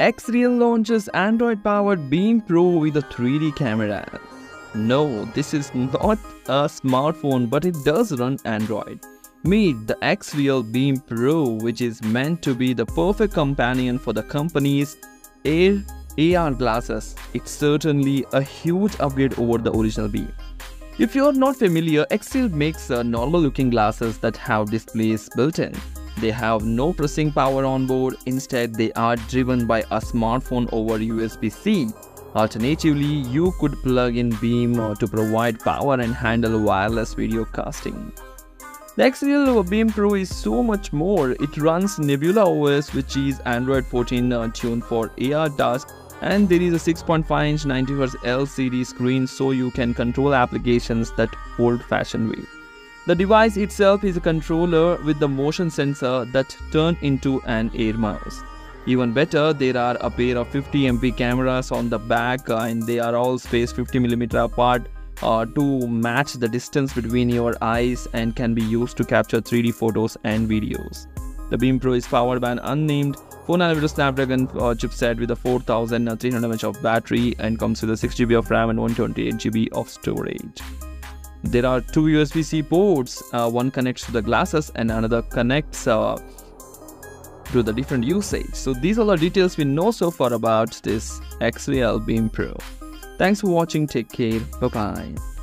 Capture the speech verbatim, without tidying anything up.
Xreal launches Android-powered Beam Pro with a three D camera. No, this is not a smartphone, but it does run Android. Meet the Xreal Beam Pro, which is meant to be the perfect companion for the company's Air A R glasses. It's certainly a huge upgrade over the original Beam. If you're not familiar, Xreal makes uh, normal-looking glasses that have displays built in. They have no processing power on board. Instead, they are driven by a smartphone over U S B C. Alternatively, you could plug in Beam to provide power and handle wireless video casting. The Xreal Beam Pro is so much more. It runs Nebula O S, which is Android fourteen tuned for A R tasks, and there is a six point five inch ninety hertz L C D screen, so you can control applications that old-fashioned way. The device itself is a controller with the motion sensor that turned into an air mouse. Even better, there are a pair of fifty megapixel cameras on the back, and they are all spaced fifty millimeters apart uh, to match the distance between your eyes, and can be used to capture three D photos and videos. The Beam Pro is powered by an unnamed four nanometer Snapdragon uh, chipset with a four thousand three hundred milliamp hour of battery, and comes with a six gigabytes of RAM and one hundred twenty-eight gigabytes of storage. There are two U S B C ports, uh, one connects to the glasses and another connects uh, to the different usage. So these are the details we know so far about this Xreal Beam Pro. Thanks for watching, take care, bye bye.